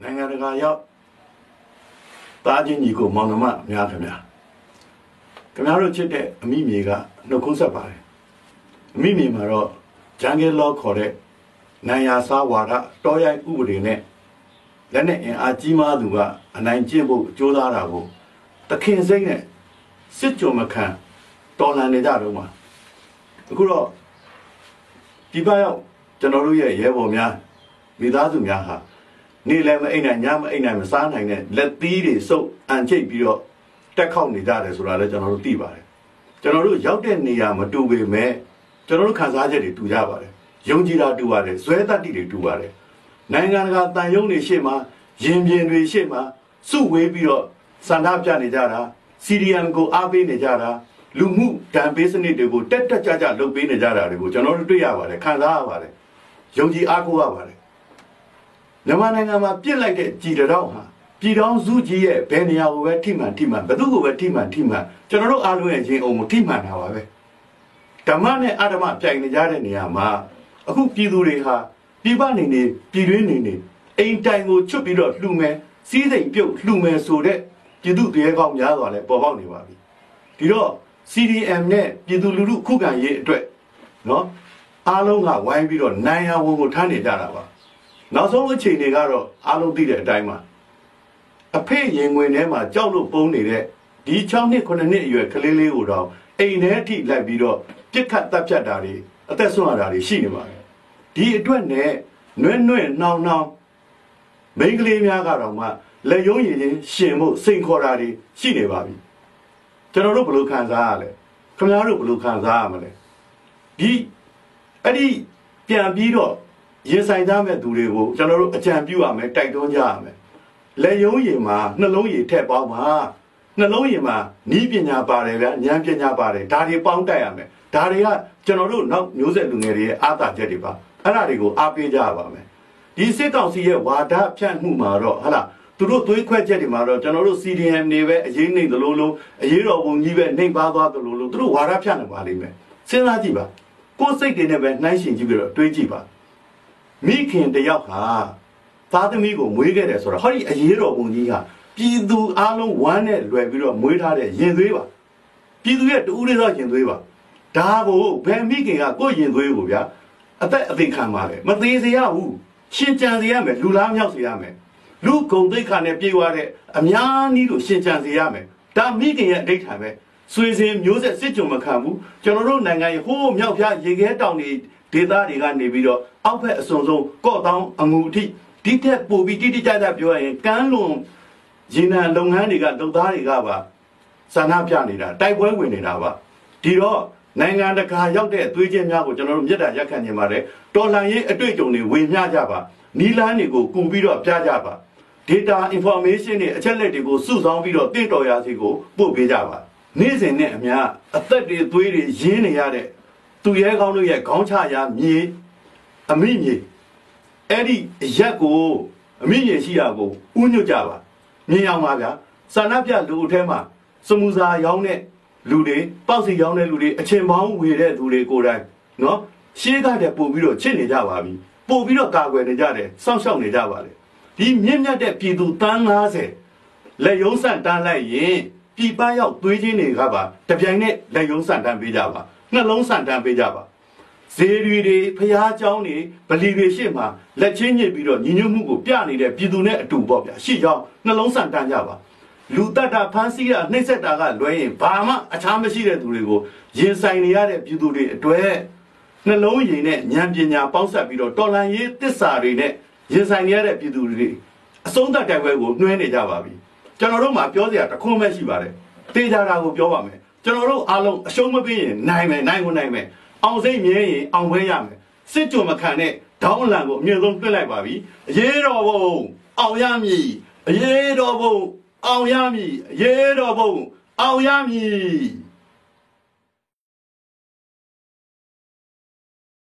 내가가 따진이고 뭐나마 미안합니다. 그러면 그때 미미가 녹음사 봐요. 미미마로 장애로 거래 나야사와라 또야 우리네 내내 아지마두가 안안지고 조다라고 특히 생에 실조만한 떠나내다로만 그러 비바요 저너루의 예보면 미다두냐 นี่แหละไม่ไอ้นั่นญาไม่ไอ้นั่นมันซ้าနိုင်เนี่ยเล็ดตีတွေสุบอันฉิบပြီးတော့တက်ခေါက်နေကြတာကိုတွေ့ရပါတယ်။ဒါကြောင့်မို့လို့ဒီနေ့ကျွန်တော်တို့ရဲ့အသက်တာမှာဘုရားသခင်ရဲ့အလိုတော်ကိုကျွန်တော်တို့လိုက်နာဖို့အရေးကြီးတယ်။ဒါကြောင့်မို့လို့ကျွန်တော်တို့ရဲ့အသက်တာမှာဘုရားသခင်ရဲ့အလိုတော်ကိုကျွန်တော်တို့လိုက်နာဖို့အရေးကြီးတယ်။ဒါကြောင့်မို့လို့ကျွန်တော်တို့ရဲ့အသက်တာမှာဘုရားသခင်ရဲ့အလိုတော်ကိုကျွန်တော်တို့လိုက်နာဖို့အရေးကြီးတယ်။ဒါကြောင့်မို့လို့ကျွန်တော်တို့ရဲ့အသက်တာမှာဘုရားသခင်ရဲ့အလိုတော်ကိုကျွန်တော်တို့လိုက်နာဖို့အရေးကြီးတယ်။ မြန်မာနိုင်ငံမှာပြစ်လိုက်တဲ့ကြည်တရောင်းဟာပြည်တော်စုကြီးရဲ့ဘယ်နေရာကိုပဲထိမှန်ထိမှန်ဘယ်သူ့ကိုပဲထိမှန်ထိမှန်ကျွန်တော်တို့အားလုံးရဲ့ခြင်းအုံကိုထိမှန်ထားပါပဲဓမ္မနဲ့အာဓမ္မပြိုင်နေကြတဲ့နေရာမှာအခုပြည်သူတွေဟာပြည်ပနေပြည်တွင်းနေနေအိမ်တိုင်ကိုချွတ်ပြီးတော့လှူမယ်စီးစိမ်ပြုတ်လှူမယ်ဆိုတဲ့ပြည်သူတရားကောင်းများစွာလည်းပေါ်ပေါက်နေပါပြီဒီတော့ CDM နဲ့ပြည်သူလူထုခုခံရေးအတွက်အားလုံးကဝိုင်းပြီးတော့နိုင်ရဝုန်းကိုထားနေကြတာပါ နောက်ဆုံးအချိန်တွေက ရင်ဆိုင်သားမဲ့သူတွေကိုကျွန်တော်တို့အကြံပြုရမယ်တိုက်တွန်းကြရမယ်လက်ရုံးရည်မှာနှလုံးရည်ထက်ပေါင်းပါနှလုံးရည်မှာနီးပညာပါတယ်ဗျာဉာဏ်ပညာပါတယ်ဒါတွေပေါင်းတိုက်ရမယ်ဒါတွေကကျွန်တော်တို့နောက်မျိုးဆက်လူငယ်တွေရဲ့အားသာချက်တွေပါအဲ့ဒါတွေကိုအားပေးကြရပါမယ်ဒီစိတ်တော်စီရဲ့ဝါဒဖြန့်မှုမှာတော့ဟာလားသူတို့သွေးခွဲချက်တွေမှာတော့ကျွန်တော်တို့ CDM တွေပဲအရင်နှိမ့်သလိုလိုအရေးတော်ပုံကြီးပဲနှိမ့်ပါသွားသလိုလိုသူတို့ဝါဒဖြန့်နေပါလိမ့်မယ်စဉ်းစားကြည့်ပါကိုယ်စိတ်တွေနဲ့ပဲနှိုင်းယှဉ်ကြည့်ပြီးတော့တွေးကြည့်ပါမိခင်တယောက်ဟာ သာသမီးကိုမွေးခဲ့တယ်ဆိုတာဟာဒီအရေးတော်ပုံကြီးကပြည်သူအလုံးဝမ်းနဲ့လွယ်ပြီးတော့မွေးထားတဲ့ရင်သွေးပါပြည်သူရဲ့တူဦးလေးသောရင်သွေးပါဒါကိုဘယ်မိခင်ကကိုယ်ရင်သွေးကိုဗျာအသက်အသိခံပါလေမသေးစရာဘူးရှင်းကြံစရာမယ်လူလားမြောက်စရာမယ်လူကုံသိက္ခာနဲ့ပြေးသွားတဲ့အများကြီးလို့ရှင်းကြံစရာမယ်ဒါမိခင်ရဲ့အဓိဋ္ဌာန်ပဲဆွေစင်းမျိုးဆက်စစ်ကြုံမခံဘူးကျွန်တော်တို့နိုင်ငံရဲ့ဟိုးမြောက်ဖျားရေခဲတောင်တွေဒေသတွေက နေပြီးတော့အောက်ဖက်အစုံဆုံးကော့တောင်းအငူထိဒီထက်ပိုပြီးတိတိကျကျပြောရရင်ကမ်းလွန်ရင်းနှံလုပ်ငန်းတွေကတုတ်သားတွေကပါဆန္ဒပြနေတာတိုက်ပွဲဝင်နေတာပါဒီတော့နိုင်ငံတကာရောက်တဲ့သွေးချင်းများကိုကျွန်တော်တို့မြတ်တာရက်ခံနေပါတယ်တော်လှန်ရေးအတွေ့အကြုံတွေဝင်မျှကြပါနီးလန်းတွေကို ကုန်ပြီးတော့ပြကြပါနေ့စဉ်နဲ့အများအသက်တွေသွေးတွေရင်းနေရတဲ့သူရဲကောင်းတို့ရဲ့ခေါင်းချရာမြေ အမိမြေ အဲ့ဒီရက်ကိုအမိမြေရှိရာကိုဥညွတ်ကြပါမြင်အောင်ပါဗျာဆန္ဒပြလူအထဲမှာစမူစာရောင်းတဲ့လူတွေပေါက်စီရောင်းတဲ့လူတွေအချင်းပေါင်းဝေတဲ့လူတွေကိုတိုင်းနော်ရှေးကတဲ့ပုံပြီးတော့ချစ်နေကြပါပြီပို့ပြီးတော့ကာကွယ်နေကြတယ်စောင့်ရှောက်နေကြပါလေဒီမြင့်မြတ်တဲ့ပြည်သူတန်း90လက်ရုံးဆန့်တန်းလိုက်ရင်ပြည်ပရောက်သွေးချင်းတွေပါတပြိုင်နက်လက်ရုံးဆန့်တန်းပေးကြပါ ဇေရီတွေဖျားเจ้าတွေဗလီတွေရှိမှလက်ချင်းညစ်ပြီးတော့ညီညွတ်မှုကိုပြနေတဲ့ပြည်သူနဲ့အတူပေါ့ဗျာရှိကြောင်းနှလုံးဆန့်တန်းကြပါလူတတ်တာဖန်စီကနှိမ့်ဆက်တာကလွဲရင်ဘာမှအချားမရှိတဲ့သူတွေကိုရင်ဆိုင်နေရတဲ့ပြည်သူတွေအတွဲနှလုံးရည်နဲ့ဉာဏ်ပညာပေါင်းဆက်ပြီးတော့တော်လှန်ရေးသစ္စာတွေနဲ့ရင်ဆိုင်နေရတဲ့ပြည်သူတွေအဆုံးသတ်တိုက်ပွဲကိုနှွှဲနေကြပါပြီကျွန်တော်တို့မှာပြောစရာတခုမှမရှိပါနဲ့တေးကြတာကိုပြောပါမယ်ကျွန်တော်တို့အားလုံးအရှုံးမပေးရင်နိုင်မယ်နိုင်ကိုနိုင်မယ်အောင်စိမ့်မြဲရင်အောင်ပွဲရမယ် စစ်ကြုံမခံနဲ့တောင်းလန်ကိုအမြဲဆုံးတွဲလိုက်ပါပြီအရေးတော်ပုံအောင်ရမည်အရေးတော်ပုံအောင်ရမည်